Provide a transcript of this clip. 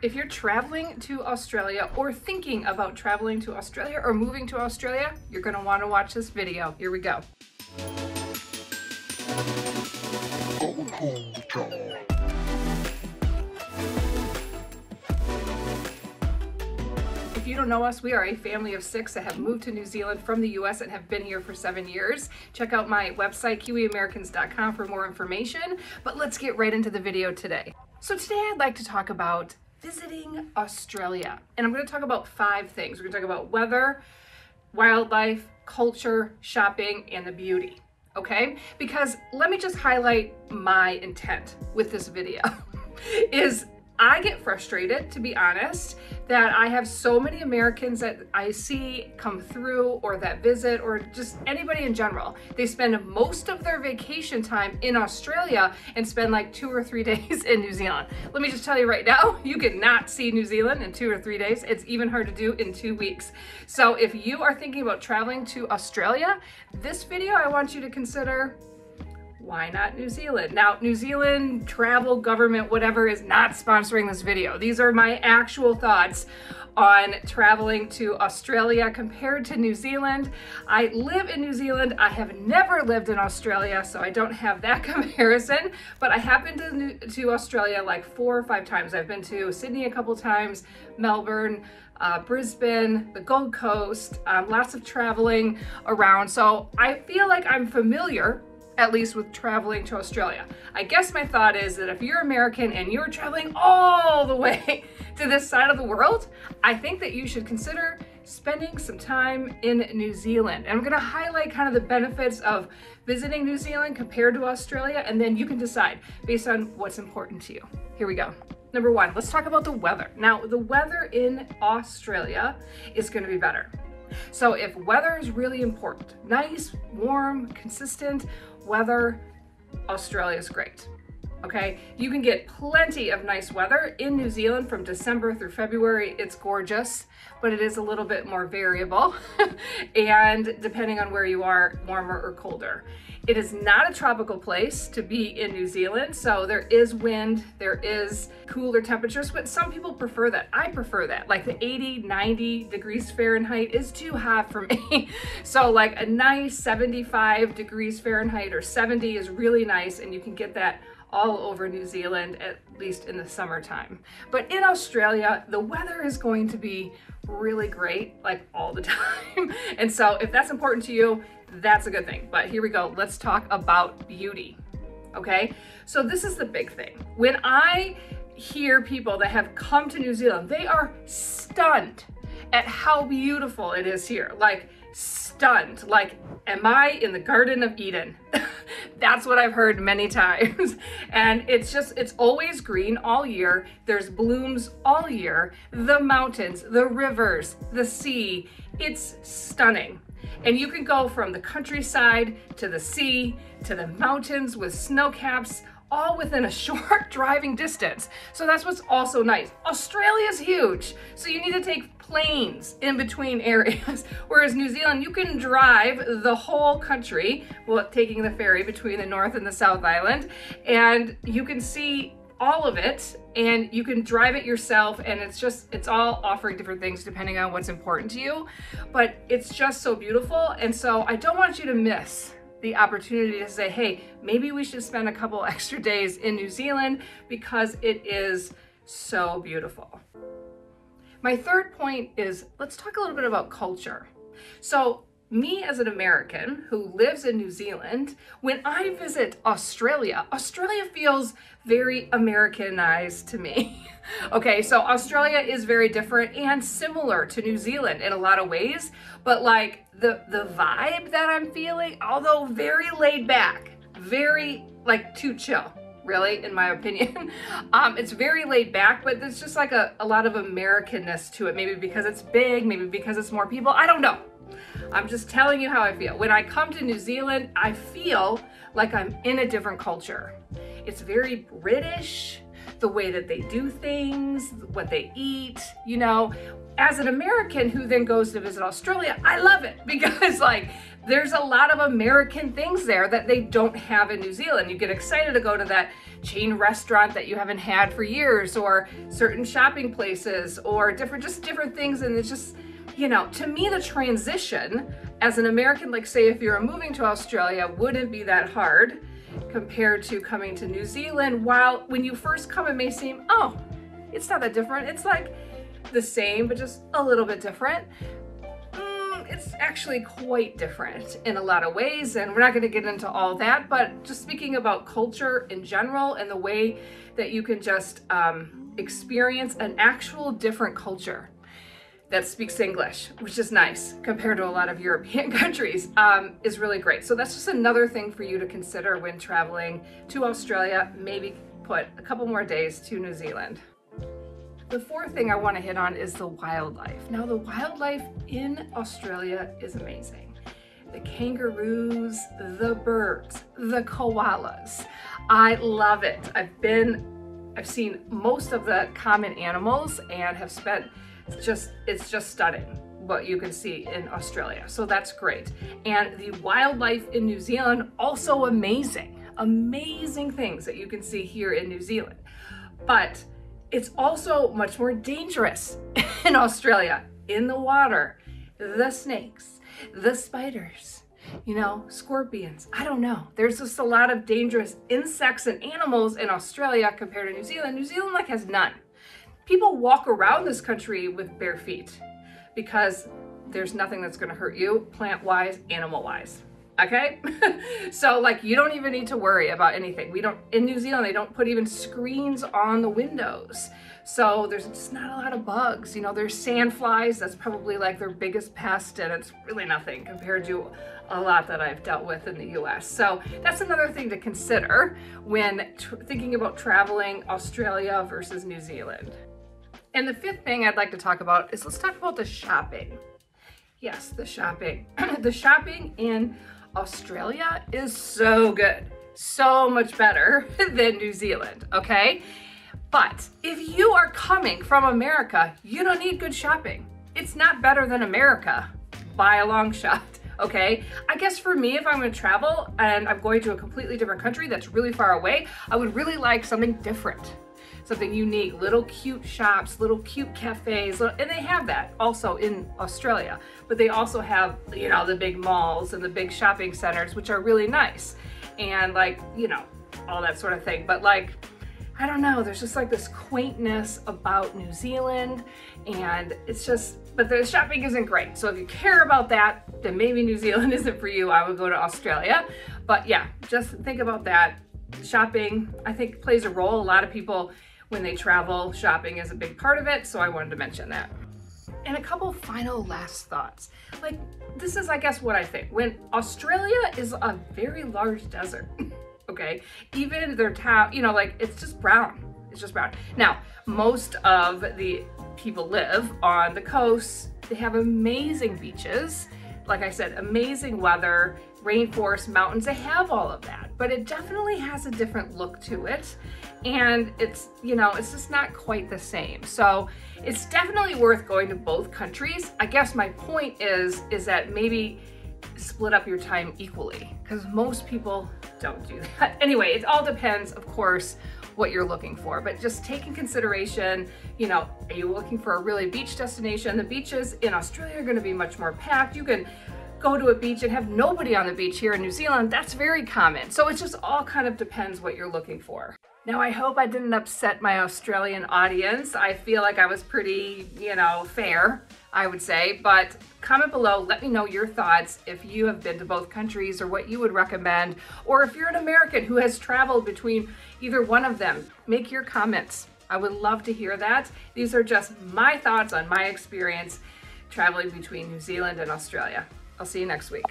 If you're traveling to Australia or thinking about traveling to Australia or moving to Australia, you're going to want to watch this video. Here we go. If you don't know us, we are a family of 6 that have moved to New Zealand from the US and have been here for 7 years. Check out my website, kiwiamericans.com, for more information, but let's get right into the video today. So today I'd like to talk about visiting Australia, and I'm going to talk about 5 things. We're going to talk about weather, wildlife, culture, shopping, and the beauty, okay? Because let me just highlight my intent with this video is I get frustrated, to be honest, that I have so many Americans that I see come through or that visit or just anybody in general. They spend most of their vacation time in Australia and spend like 2 or 3 days in New Zealand. Let me just tell you right now, you cannot see New Zealand in 2 or 3 days. It's even hard to do in 2 weeks. So if you are thinking about traveling to Australia, this video, I want you to consider, why not New Zealand? Now, New Zealand travel, government, whatever, is not sponsoring this video. These are my actual thoughts on traveling to Australia compared to New Zealand. I live in New Zealand. I have never lived in Australia, so I don't have that comparison, but I have been to Australia like 4 or 5 times. I've been to Sydney a couple times, Melbourne, Brisbane, the Gold Coast, lots of traveling around. So I feel like I'm familiar, at least, with traveling to Australia. I guess my thought is that if you're American and you're traveling all the way to this side of the world, I think that you should consider spending some time in New Zealand. And I'm gonna highlight kind of the benefits of visiting New Zealand compared to Australia, and then you can decide based on what's important to you. Here we go. Number 1, let's talk about the weather. Now, the weather in Australia is gonna be better. So if weather is really important, nice, warm, consistent weather, Australia is great, okay? You can get plenty of nice weather in New Zealand from December through February. It's gorgeous, but it is a little bit more variable and depending on where you are, warmer or colder. It is not a tropical place to be in New Zealand, so there is wind, there is cooler temperatures, but some people prefer that. I prefer that. Like the 80, 90 degrees Fahrenheit is too hot for me. So like a nice 75 degrees Fahrenheit or 70 is really nice, and you can get that all over New Zealand, at least in the summertime. But in Australia, the weather is going to be really great, like all the time. And so if that's important to you, that's a good thing. But here we go. Let's talk about beauty. Okay. So this is the big thing. When I hear people that have come to New Zealand, they are stunned at how beautiful it is here. Like stunned, like, am I in the Garden of Eden? That's what I've heard many times. And it's just, it's always green all year. There's blooms all year, the mountains, the rivers, the sea, it's stunning. And you can go from the countryside to the sea to the mountains with snow caps, all within a short driving distance. So that's what's also nice. Australia's huge, so you need to take planes in between areas. Whereas New Zealand, you can drive the whole country while taking the ferry between the North and the South Island, and you can see all of it, and you can drive it yourself, and it's just, it's all offering different things depending on what's important to you, but it's just so beautiful. And so I don't want you to miss the opportunity to say, hey, maybe we should spend a couple extra days in New Zealand because it is so beautiful. My third point is, let's talk a little bit about culture. So me as an American who lives in New Zealand, when I visit Australia, Australia feels very Americanized to me. Okay, so Australia is very different and similar to New Zealand in a lot of ways, but like the vibe that I'm feeling, although very laid back, very like too chill, really, in my opinion. It's very laid back, but there's just like a lot of Americanness to it, maybe because it's big, maybe because it's more people, I don't know. I'm just telling you how I feel. When I come to New Zealand, I feel like I'm in a different culture. It's very British, the way that they do things, what they eat, you know, as an American who then goes to visit Australia, I love it because like there's a lot of American things there that they don't have in New Zealand. You get excited to go to that chain restaurant that you haven't had for years, or certain shopping places, or different things. And it's just, you know, to me, the transition as an American, like say if you're moving to Australia, wouldn't be that hard compared to coming to New Zealand. While when you first come, it may seem, oh, it's not that different. It's like the same, but just a little bit different. It's actually quite different in a lot of ways, and we're not going to get into all that, but just speaking about culture in general and the way that you can just experience an actual different culture that speaks English, which is nice compared to a lot of European countries, is really great. So that's just another thing for you to consider when traveling to Australia. Maybe put a couple more days to New Zealand. The fourth thing I want to hit on is the wildlife. Now, the wildlife in Australia is amazing. The kangaroos, the birds, the koalas. I love it. I've seen most of the common animals and have spent it's just stunning what you can see in Australia. So that's great. And the wildlife in New Zealand, also amazing, amazing things that you can see here in New Zealand. But it's also much more dangerous in Australia. In the water, the snakes, the spiders, you know, scorpions, I don't know. There's just a lot of dangerous insects and animals in Australia compared to New Zealand. New Zealand like has none. People walk around this country with bare feet because there's nothing that's gonna hurt you plant-wise, animal-wise. Okay? So like you don't even need to worry about anything. We don't, in New Zealand, they don't put even screens on the windows. So there's just not a lot of bugs. You know, there's sand flies. That's probably like their biggest pest, and it's really nothing compared to a lot that I've dealt with in the US. So that's another thing to consider when thinking about traveling Australia versus New Zealand. And the fifth thing I'd like to talk about is let's talk about the shopping. Yes, the shopping. The shopping in Australia is so good, so much better than New Zealand, okay? But if you are coming from America, you don't need good shopping. It's not better than America by a long shot, okay? I guess for me, if I'm gonna travel and I'm going to a completely different country that's really far away, I would really like something different, something unique, little cute shops, little cute cafes, and they have that also in Australia, but they also have, you know, the big malls and the big shopping centers, which are really nice, and like, you know, all that sort of thing. But like, I don't know, there's just like this quaintness about New Zealand, and it's just, but the shopping isn't great. So if you care about that, then maybe New Zealand isn't for you. I would go to Australia, but yeah, just think about that. Shopping, I think, plays a role. A lot of people, when they travel, shopping is a big part of it, so I wanted to mention that. And a couple final last thoughts. Like, this is, I guess, what I think. When Australia is a very large desert, okay? Even their town, you know, like, it's just brown. It's just brown. Now, most of the people live on the coast. They have amazing beaches. Like I said, amazing weather, rainforest, mountains, they have all of that, but it definitely has a different look to it. And it's, you know, it's just not quite the same. So it's definitely worth going to both countries. I guess my point is that maybe split up your time equally, because most people don't do that. Anyway, it all depends, of course, what you're looking for, but just take in consideration, you know, are you looking for a really beach destination? The beaches in Australia are going to be much more packed. You can go to a beach and have nobody on the beach here in New Zealand. That's very common. So it just all kind of depends what you're looking for. Now, I hope I didn't upset my Australian audience. I feel like I was pretty, you know, fair, I would say, but comment below, let me know your thoughts if you have been to both countries or what you would recommend, or if you're an American who has traveled between either one of them, make your comments. I would love to hear that. These are just my thoughts on my experience traveling between New Zealand and Australia. I'll see you next week.